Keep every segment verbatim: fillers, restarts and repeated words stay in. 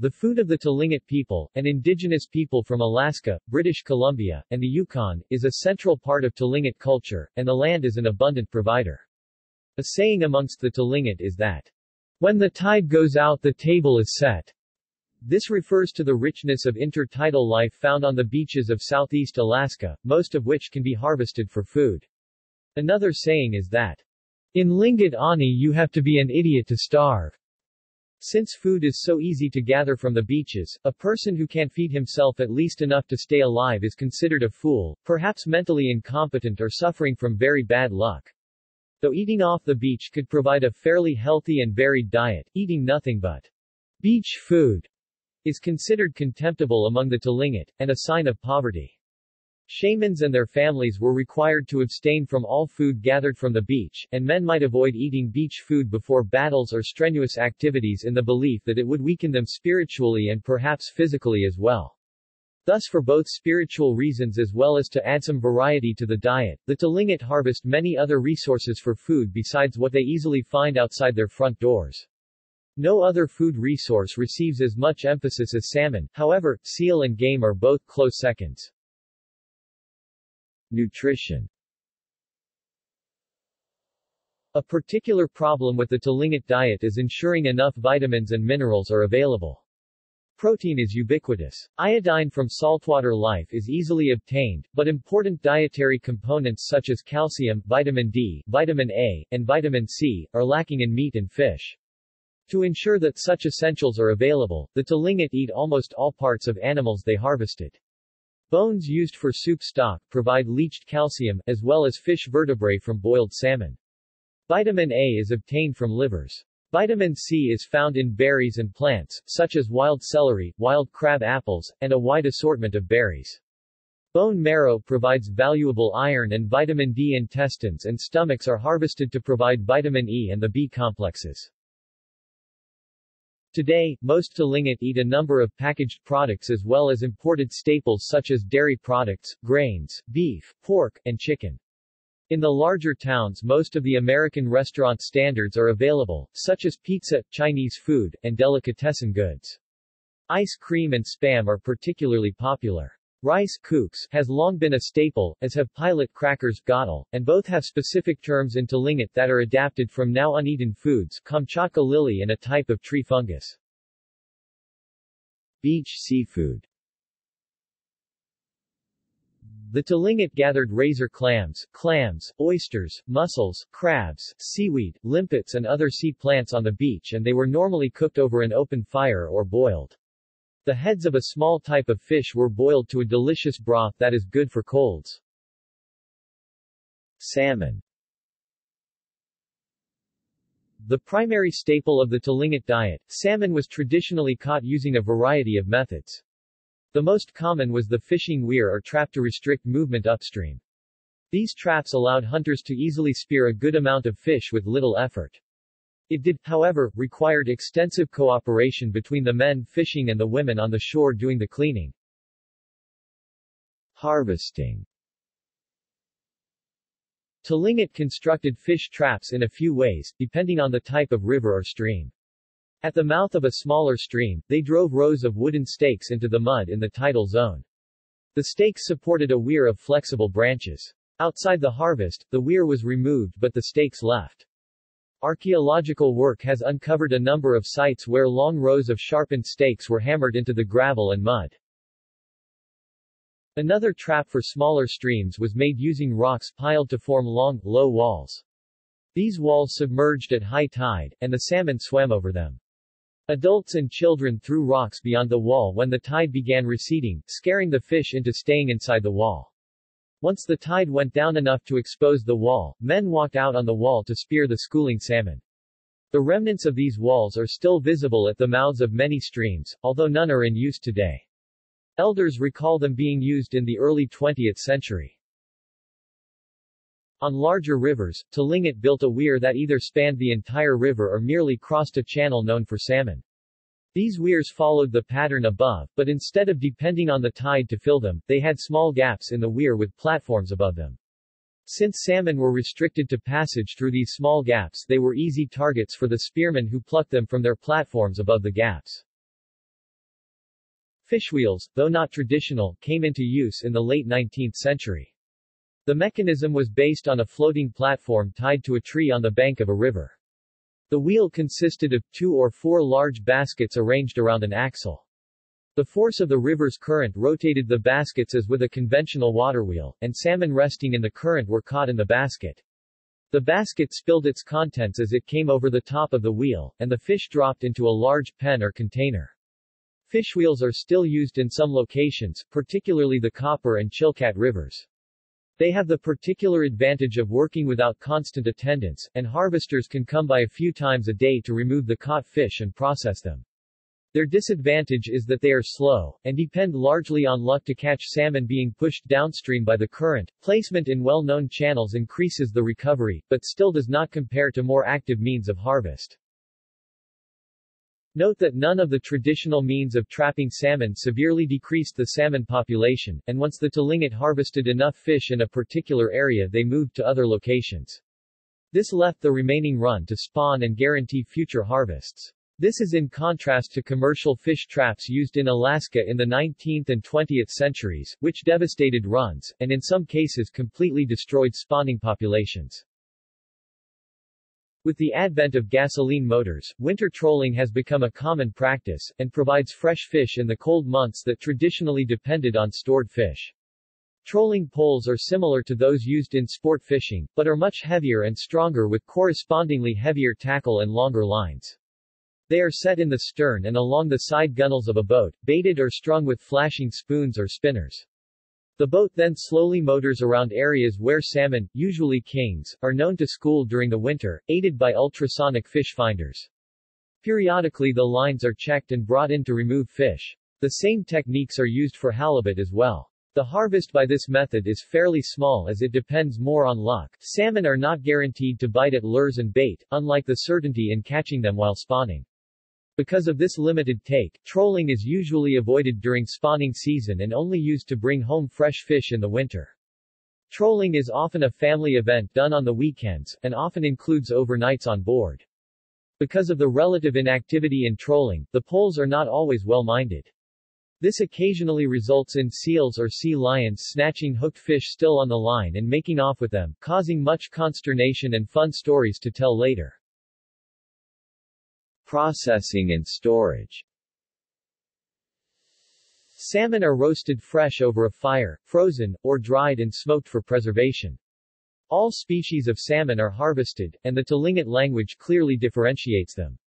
The food of the Tlingit people, an indigenous people from Alaska, British Columbia, and the Yukon, is a central part of Tlingit culture, and the land is an abundant provider. A saying amongst the Tlingit is that, "When the tide goes out, the table is set." This refers to the richness of intertidal life found on the beaches of southeast Alaska, most of which can be harvested for food. Another saying is that, "In Lingít Aaní you have to be an idiot to starve." Since food is so easy to gather from the beaches, a person who can't feed himself at least enough to stay alive is considered a fool, perhaps mentally incompetent or suffering from very bad luck. Though eating off the beach could provide a fairly healthy and varied diet, eating nothing but beach food is considered contemptible among the Tlingit, and a sign of poverty. Shamans and their families were required to abstain from all food gathered from the beach, and men might avoid eating beach food before battles or strenuous activities in the belief that it would weaken them spiritually and perhaps physically as well. Thus, for both spiritual reasons as well as to add some variety to the diet, the Tlingit harvest many other resources for food besides what they easily find outside their front doors. No other food resource receives as much emphasis as salmon, however, seal and game are both close seconds. Nutrition. A particular problem with the Tlingit diet is ensuring enough vitamins and minerals are available. Protein is ubiquitous. Iodine from saltwater life is easily obtained, but important dietary components such as calcium, vitamin D, vitamin A, and vitamin C, are lacking in meat and fish. To ensure that such essentials are available, the Tlingit eat almost all parts of animals they harvested. Bones used for soup stock provide leached calcium, as well as fish vertebrae from boiled salmon. Vitamin A is obtained from livers. Vitamin C is found in berries and plants, such as wild celery, wild crab apples, and a wide assortment of berries. Bone marrow provides valuable iron, and vitamin D. Intestines and stomachs are harvested to provide vitamin E and the B complexes. Today, most Tlingit eat a number of packaged products as well as imported staples such as dairy products, grains, beef, pork, and chicken. In the larger towns, most of the American restaurant standards are available, such as pizza, Chinese food, and delicatessen goods. Ice cream and Spam are particularly popular. Rice kooks has long been a staple, as have pilot crackers gadol, and both have specific terms in Tlingit that are adapted from now uneaten foods, Kamchatka lily and a type of tree fungus. Beach seafood. The Tlingit gathered razor clams, clams, oysters, mussels, crabs, seaweed, limpets and other sea plants on the beach, and they were normally cooked over an open fire or boiled. The heads of a small type of fish were boiled to a delicious broth that is good for colds. Salmon. The primary staple of the Tlingit diet, salmon was traditionally caught using a variety of methods. The most common was the fishing weir or trap to restrict movement upstream. These traps allowed hunters to easily spear a good amount of fish with little effort. It did, however, required extensive cooperation between the men fishing and the women on the shore doing the cleaning. Harvesting. Tlingit constructed fish traps in a few ways, depending on the type of river or stream. At the mouth of a smaller stream, they drove rows of wooden stakes into the mud in the tidal zone. The stakes supported a weir of flexible branches. Outside the harvest, the weir was removed but the stakes left. Archaeological work has uncovered a number of sites where long rows of sharpened stakes were hammered into the gravel and mud. Another trap for smaller streams was made using rocks piled to form long, low walls. These walls submerged at high tide, and the salmon swam over them. Adults and children threw rocks beyond the wall when the tide began receding, scaring the fish into staying inside the wall. Once the tide went down enough to expose the wall, men walked out on the wall to spear the schooling salmon. The remnants of these walls are still visible at the mouths of many streams, although none are in use today. Elders recall them being used in the early twentieth century. On larger rivers, Tlingit built a weir that either spanned the entire river or merely crossed a channel known for salmon. These weirs followed the pattern above, but instead of depending on the tide to fill them, they had small gaps in the weir with platforms above them. Since salmon were restricted to passage through these small gaps, they were easy targets for the spearmen who plucked them from their platforms above the gaps. Fishwheels, though not traditional, came into use in the late nineteenth century. The mechanism was based on a floating platform tied to a tree on the bank of a river. The wheel consisted of two or four large baskets arranged around an axle. The force of the river's current rotated the baskets as with a conventional waterwheel, and salmon resting in the current were caught in the basket. The basket spilled its contents as it came over the top of the wheel, and the fish dropped into a large pen or container. Fishwheels are still used in some locations, particularly the Copper and Chilkat rivers. They have the particular advantage of working without constant attendance, and harvesters can come by a few times a day to remove the caught fish and process them. Their disadvantage is that they are slow, and depend largely on luck to catch salmon being pushed downstream by the current. Placement in well-known channels increases the recovery, but still does not compare to more active means of harvest. Note that none of the traditional means of trapping salmon severely decreased the salmon population, and once the Tlingit harvested enough fish in a particular area they moved to other locations. This left the remaining run to spawn and guarantee future harvests. This is in contrast to commercial fish traps used in Alaska in the nineteenth and twentieth centuries, which devastated runs, and in some cases completely destroyed spawning populations. With the advent of gasoline motors, winter trolling has become a common practice, and provides fresh fish in the cold months that traditionally depended on stored fish. Trolling poles are similar to those used in sport fishing, but are much heavier and stronger with correspondingly heavier tackle and longer lines. They are set in the stern and along the side gunnels of a boat, baited or strung with flashing spoons or spinners. The boat then slowly motors around areas where salmon, usually kings, are known to school during the winter, aided by ultrasonic fish finders. Periodically the lines are checked and brought in to remove fish. The same techniques are used for halibut as well. The harvest by this method is fairly small as it depends more on luck. Salmon are not guaranteed to bite at lures and bait, unlike the certainty in catching them while spawning. Because of this limited take, trolling is usually avoided during spawning season and only used to bring home fresh fish in the winter. Trolling is often a family event done on the weekends, and often includes overnights on board. Because of the relative inactivity in trolling, the poles are not always well-minded. This occasionally results in seals or sea lions snatching hooked fish still on the line and making off with them, causing much consternation and fun stories to tell later. Processing and storage. Salmon are roasted fresh over a fire, frozen, or dried and smoked for preservation. All species of salmon are harvested, and the Tlingit language clearly differentiates them.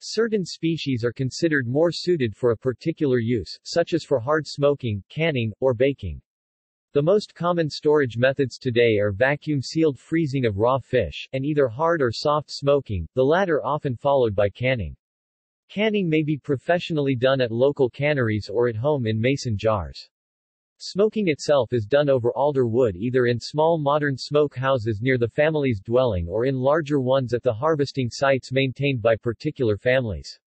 Certain species are considered more suited for a particular use, such as for hard smoking, canning, or baking. The most common storage methods today are vacuum-sealed freezing of raw fish, and either hard or soft smoking, the latter often followed by canning. Canning may be professionally done at local canneries or at home in mason jars. Smoking itself is done over alder wood either in small modern smoke houses near the family's dwelling or in larger ones at the harvesting sites maintained by particular families.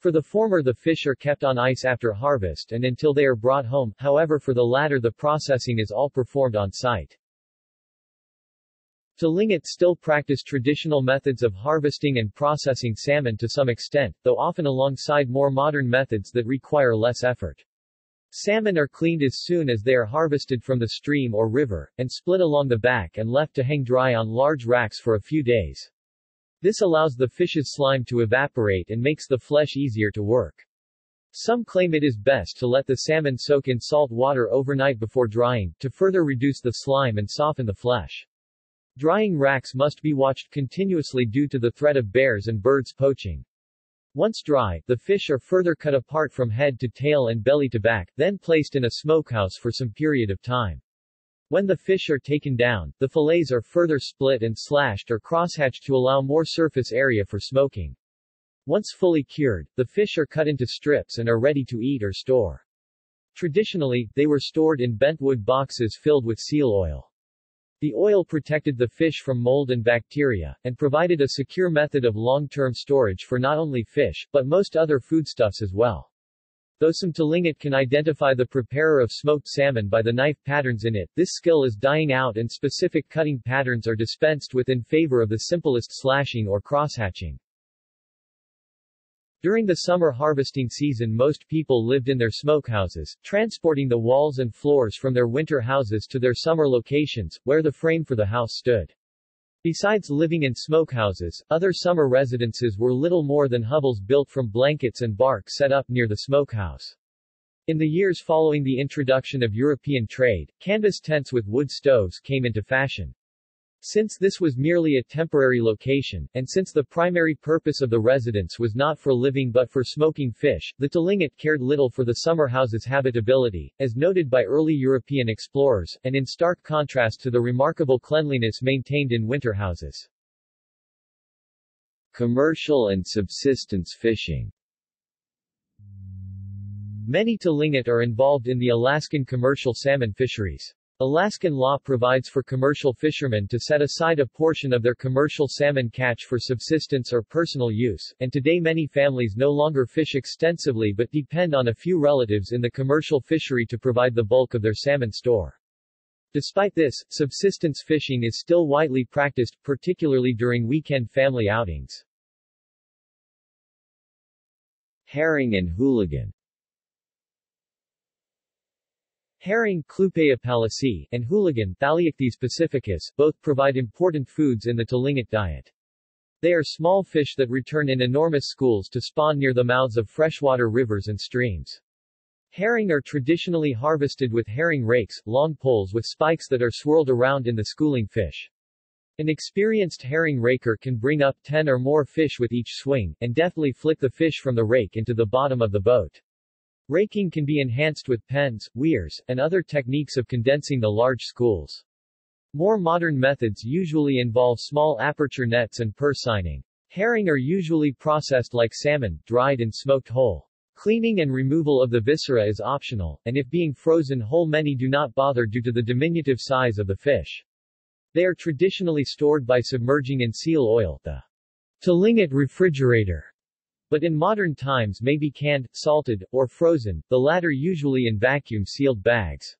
For the former the fish are kept on ice after harvest and until they are brought home, however for the latter the processing is all performed on site. Tlingit still practice traditional methods of harvesting and processing salmon to some extent, though often alongside more modern methods that require less effort. Salmon are cleaned as soon as they are harvested from the stream or river, and split along the back and left to hang dry on large racks for a few days. This allows the fish's slime to evaporate and makes the flesh easier to work. Some claim it is best to let the salmon soak in salt water overnight before drying, to further reduce the slime and soften the flesh. Drying racks must be watched continuously due to the threat of bears and birds poaching. Once dry, the fish are further cut apart from head to tail and belly to back, then placed in a smokehouse for some period of time. When the fish are taken down, the fillets are further split and slashed or crosshatched to allow more surface area for smoking. Once fully cured, the fish are cut into strips and are ready to eat or store. Traditionally, they were stored in bentwood boxes filled with seal oil. The oil protected the fish from mold and bacteria, and provided a secure method of long-term storage for not only fish, but most other foodstuffs as well. Though some Tlingit can identify the preparer of smoked salmon by the knife patterns in it, this skill is dying out and specific cutting patterns are dispensed with in favor of the simplest slashing or crosshatching. During the summer harvesting season, most people lived in their smokehouses, transporting the walls and floors from their winter houses to their summer locations, where the frame for the house stood. Besides living in smokehouses, other summer residences were little more than hovels built from blankets and bark set up near the smokehouse. In the years following the introduction of European trade, canvas tents with wood stoves came into fashion. Since this was merely a temporary location, and since the primary purpose of the residence was not for living but for smoking fish, the Tlingit cared little for the summer house's habitability, as noted by early European explorers, and in stark contrast to the remarkable cleanliness maintained in winter houses. Commercial and subsistence fishing. Many Tlingit are involved in the Alaskan commercial salmon fisheries. Alaskan law provides for commercial fishermen to set aside a portion of their commercial salmon catch for subsistence or personal use, and today many families no longer fish extensively but depend on a few relatives in the commercial fishery to provide the bulk of their salmon store. Despite this, subsistence fishing is still widely practiced, particularly during weekend family outings. Herring and hooligan. Herring and hooligan pacificus, both provide important foods in the Tlingit diet. They are small fish that return in enormous schools to spawn near the mouths of freshwater rivers and streams. Herring are traditionally harvested with herring rakes, long poles with spikes that are swirled around in the schooling fish. An experienced herring raker can bring up ten or more fish with each swing, and deftly flick the fish from the rake into the bottom of the boat. Raking can be enhanced with pens, weirs, and other techniques of condensing the large schools. More modern methods usually involve small aperture nets and purr seining. Herring are usually processed like salmon, dried and smoked whole. Cleaning and removal of the viscera is optional, and if being frozen whole, many do not bother due to the diminutive size of the fish. They are traditionally stored by submerging in seal oil, the Tlingit refrigerator, but in modern times may be canned, salted, or frozen, the latter usually in vacuum-sealed bags.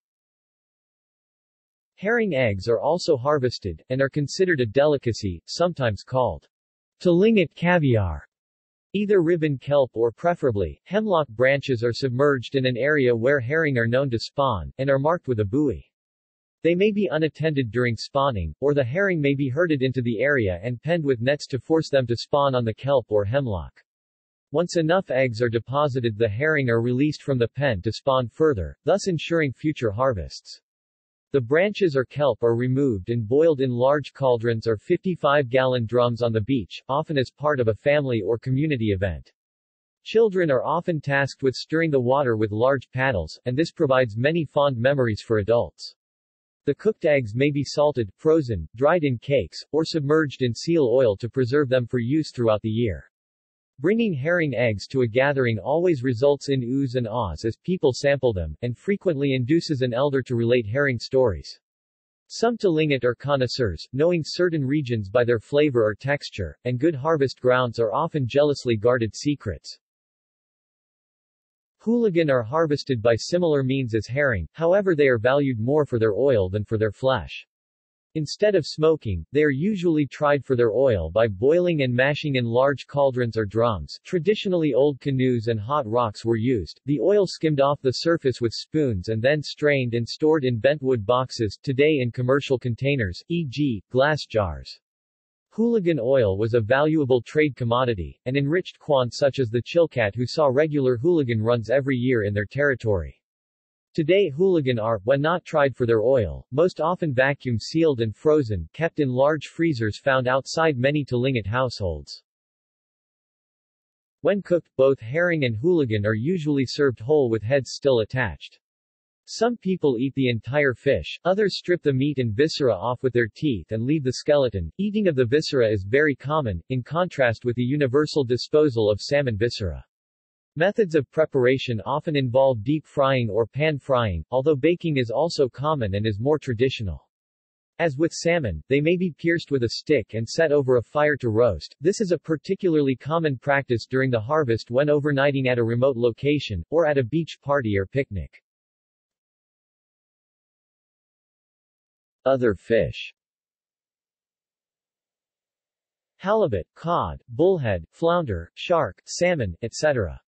Herring eggs are also harvested, and are considered a delicacy, sometimes called Tlingit caviar. Either ribbon kelp or preferably, hemlock branches are submerged in an area where herring are known to spawn, and are marked with a buoy. They may be unattended during spawning, or the herring may be herded into the area and penned with nets to force them to spawn on the kelp or hemlock. Once enough eggs are deposited, the herring are released from the pen to spawn further, thus ensuring future harvests. The branches or kelp are removed and boiled in large cauldrons or fifty-five gallon drums on the beach, often as part of a family or community event. Children are often tasked with stirring the water with large paddles, and this provides many fond memories for adults. The cooked eggs may be salted, frozen, dried in cakes, or submerged in seal oil to preserve them for use throughout the year. Bringing herring eggs to a gathering always results in oohs and ahs as people sample them, and frequently induces an elder to relate herring stories. Some Tlingit are connoisseurs, knowing certain regions by their flavor or texture, and good harvest grounds are often jealously guarded secrets. Hooligan are harvested by similar means as herring, however they are valued more for their oil than for their flesh. Instead of smoking, they are usually tried for their oil by boiling and mashing in large cauldrons or drums. Traditionally, old canoes and hot rocks were used, the oil skimmed off the surface with spoons and then strained and stored in bentwood boxes, today in commercial containers, for example, glass jars. Hooligan oil was a valuable trade commodity, and enriched Kwan such as the Chilkat who saw regular hooligan runs every year in their territory. Today hooligan are, when not tried for their oil, most often vacuum-sealed and frozen, kept in large freezers found outside many Tlingit households. When cooked, both herring and hooligan are usually served whole with heads still attached. Some people eat the entire fish, others strip the meat and viscera off with their teeth and leave the skeleton. Eating of the viscera is very common, in contrast with the universal disposal of salmon viscera. Methods of preparation often involve deep frying or pan frying, although baking is also common and is more traditional. As with salmon, they may be pierced with a stick and set over a fire to roast. This is a particularly common practice during the harvest when overnighting at a remote location, or at a beach party or picnic. Other fish. halibut, cod, bullhead, flounder, shark, salmon, et cetera.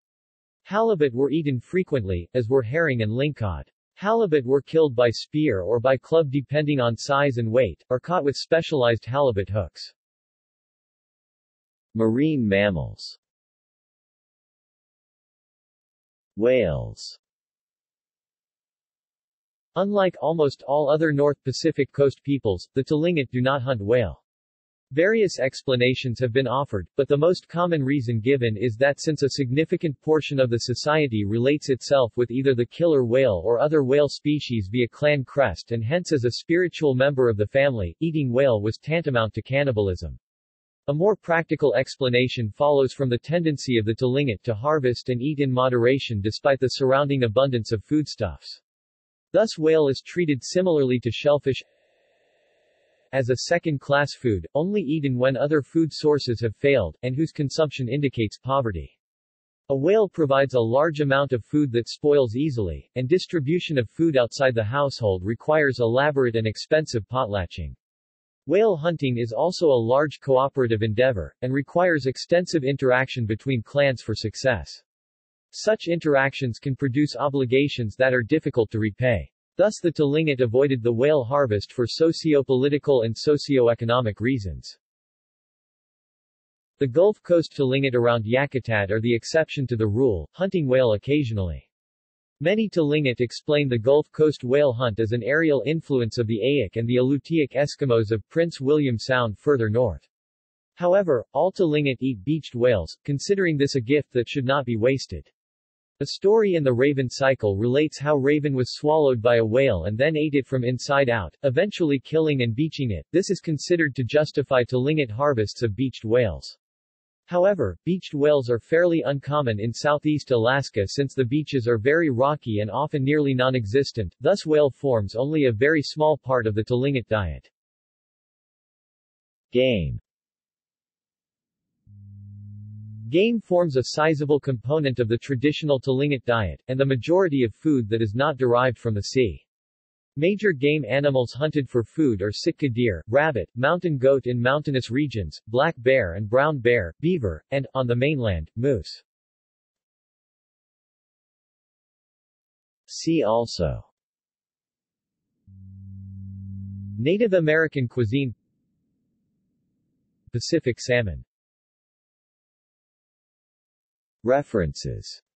Halibut were eaten frequently, as were herring and lingcod. Halibut were killed by spear or by club depending on size and weight, or caught with specialized halibut hooks. Marine mammals. Whales. Unlike almost all other North Pacific coast peoples, the Tlingit do not hunt whale. Various explanations have been offered, but the most common reason given is that since a significant portion of the society relates itself with either the killer whale or other whale species via clan crest and hence as a spiritual member of the family, eating whale was tantamount to cannibalism. A more practical explanation follows from the tendency of the Tlingit to harvest and eat in moderation despite the surrounding abundance of foodstuffs. Thus whale is treated similarly to shellfish, as a second-class food, only eaten when other food sources have failed, and whose consumption indicates poverty. A whale provides a large amount of food that spoils easily, and distribution of food outside the household requires elaborate and expensive potlatching. Whale hunting is also a large cooperative endeavor, and requires extensive interaction between clans for success. Such interactions can produce obligations that are difficult to repay. Thus the Tlingit avoided the whale harvest for socio-political and socio-economic reasons. The Gulf Coast Tlingit around Yakutat are the exception to the rule, hunting whale occasionally. Many Tlingit explain the Gulf Coast whale hunt as an aerial influence of the Eyak and the Alutiiq Eskimos of Prince William Sound further north. However, all Tlingit eat beached whales, considering this a gift that should not be wasted. A story in the Raven Cycle relates how Raven was swallowed by a whale and then ate it from inside out, eventually killing and beaching it. This is considered to justify Tlingit harvests of beached whales. However, beached whales are fairly uncommon in southeast Alaska since the beaches are very rocky and often nearly non-existent, thus whale forms only a very small part of the Tlingit diet. Game. Game forms a sizable component of the traditional Tlingit diet, and the majority of food that is not derived from the sea. Major game animals hunted for food are Sitka deer, rabbit, mountain goat in mountainous regions, black bear and brown bear, beaver, and, on the mainland, moose. See also: Native American cuisine, Pacific salmon. References.